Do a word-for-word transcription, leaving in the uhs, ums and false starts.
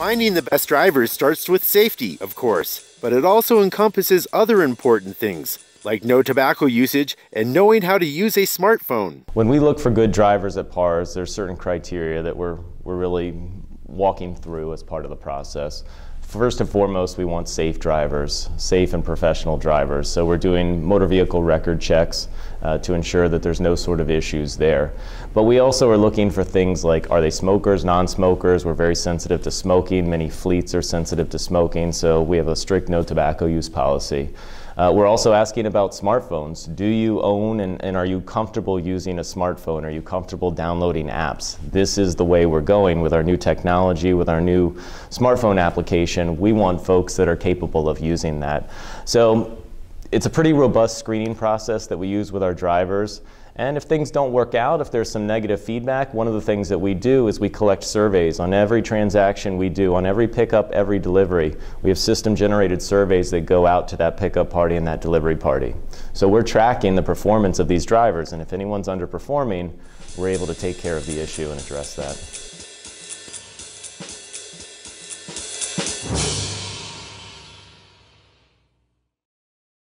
Finding the best drivers starts with safety, of course, but it also encompasses other important things, like no tobacco usage and knowing how to use a smartphone. When we look for good drivers at PARS, there's certain criteria that we're, we're really walking through as part of the process. First and foremost, we want safe drivers, safe and professional drivers. So we're doing motor vehicle record checks uh, to ensure that there's no sort of issues there. But we also are looking for things like, are they smokers, non-smokers? We're very sensitive to smoking. Many fleets are sensitive to smoking, so we have a strict no tobacco use policy. Uh, we're also asking about smartphones. Do you own and, and are you comfortable using a smartphone? Are you comfortable downloading apps? This is the way we're going with our new technology, with our new smartphone application. We want folks that are capable of using that. So it's a pretty robust screening process that we use with our drivers. And if things don't work out, if there's some negative feedback, one of the things that we do is we collect surveys on every transaction we do, on every pickup, every delivery. We have system-generated surveys that go out to that pickup party and that delivery party. So we're tracking the performance of these drivers, and if anyone's underperforming, we're able to take care of the issue and address that.